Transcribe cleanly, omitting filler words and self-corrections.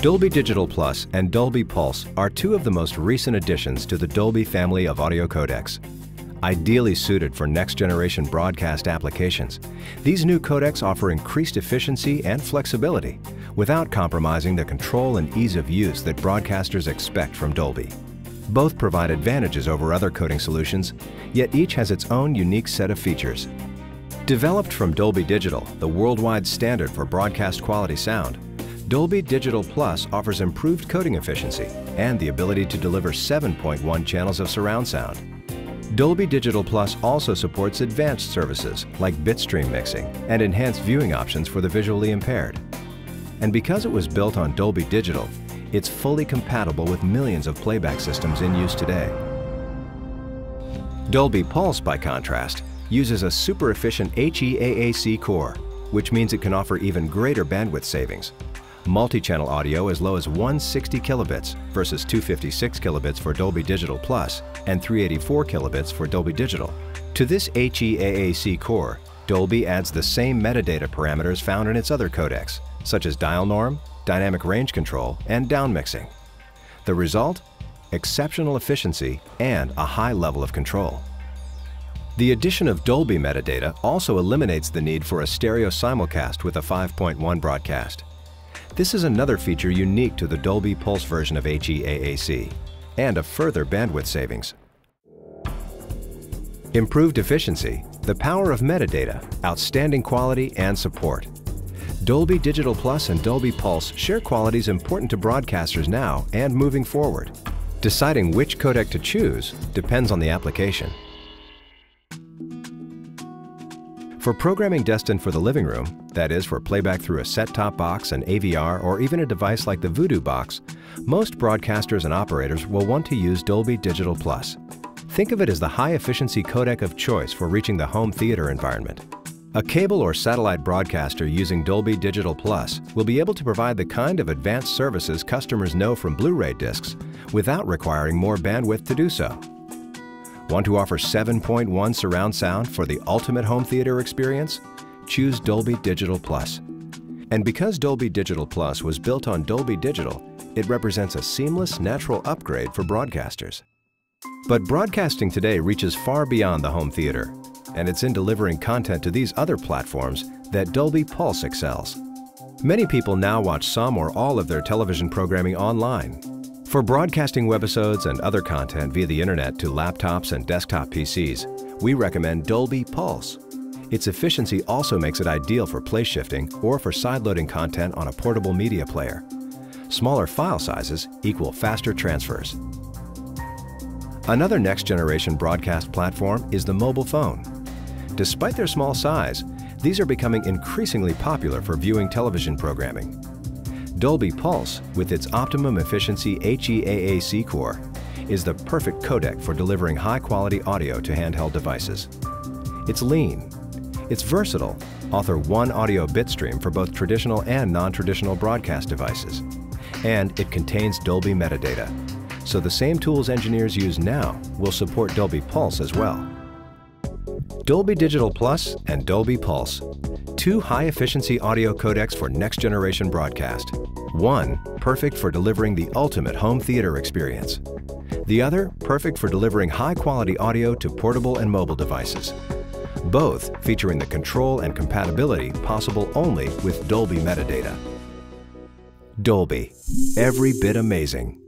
Dolby Digital Plus and Dolby Pulse are two of the most recent additions to the Dolby family of audio codecs. Ideally suited for next-generation broadcast applications, these new codecs offer increased efficiency and flexibility without compromising the control and ease of use that broadcasters expect from Dolby. Both provide advantages over other coding solutions, yet each has its own unique set of features. Developed from Dolby Digital, the worldwide standard for broadcast quality sound, Dolby Digital Plus offers improved coding efficiency and the ability to deliver 7.1 channels of surround sound. Dolby Digital Plus also supports advanced services like bitstream mixing and enhanced viewing options for the visually impaired. And because it was built on Dolby Digital, it's fully compatible with millions of playback systems in use today. Dolby Pulse, by contrast, uses a super efficient HEAAC core, which means it can offer even greater bandwidth savings. Multi-channel audio as low as 160 kilobits versus 256 kilobits for Dolby Digital Plus and 384 kilobits for Dolby Digital. To this HEAAC core, Dolby adds the same metadata parameters found in its other codecs, such as dial norm, dynamic range control, and downmixing. The result? Exceptional efficiency and a high level of control. The addition of Dolby metadata also eliminates the need for a stereo simulcast with a 5.1 broadcast. This is another feature unique to the Dolby Pulse version of HEAAC, and a further bandwidth savings. Improved efficiency, the power of metadata, outstanding quality, and support. Dolby Digital Plus and Dolby Pulse share qualities important to broadcasters now and moving forward. Deciding which codec to choose depends on the application. For programming destined for the living room, that is for playback through a set-top box, an AVR, or even a device like the Vudu box, most broadcasters and operators will want to use Dolby Digital Plus. Think of it as the high-efficiency codec of choice for reaching the home theater environment. A cable or satellite broadcaster using Dolby Digital Plus will be able to provide the kind of advanced services customers know from Blu-ray discs without requiring more bandwidth to do so. Want to offer 7.1 surround sound for the ultimate home theater experience? Choose Dolby Digital Plus. And because Dolby Digital Plus was built on Dolby Digital, it represents a seamless, natural upgrade for broadcasters. But broadcasting today reaches far beyond the home theater, and it's in delivering content to these other platforms that Dolby Pulse excels. Many people now watch some or all of their television programming online. For broadcasting webisodes and other content via the internet to laptops and desktop PCs, we recommend Dolby Pulse. Its efficiency also makes it ideal for play shifting or for sideloading content on a portable media player. Smaller file sizes equal faster transfers. Another next-generation broadcast platform is the mobile phone. Despite their small size, these are becoming increasingly popular for viewing television programming. Dolby Pulse, with its optimum efficiency HEAAC core, is the perfect codec for delivering high-quality audio to handheld devices. It's lean, it's versatile, offers one audio bitstream for both traditional and non-traditional broadcast devices, and it contains Dolby metadata, so the same tools engineers use now will support Dolby Pulse as well. Dolby Digital Plus and Dolby Pulse, two high-efficiency audio codecs for next-generation broadcast. One, perfect for delivering the ultimate home theater experience. The other, perfect for delivering high-quality audio to portable and mobile devices. Both featuring the control and compatibility possible only with Dolby metadata. Dolby, every bit amazing.